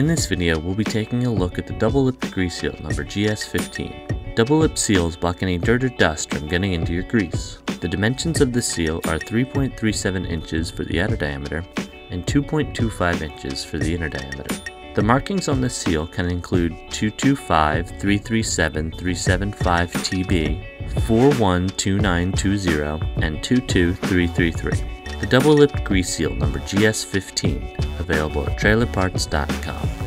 In this video, we'll be taking a look at the double-lipped grease seal number GS15. Double-lipped seals block any dirt or dust from getting into your grease. The dimensions of the seal are 3.37 inches for the outer diameter and 2.25 inches for the inner diameter. The markings on the seal can include 225, 337, 375 TB, 412920, and 22333. The double-lipped grease seal number GS15, available at trailerparts.com.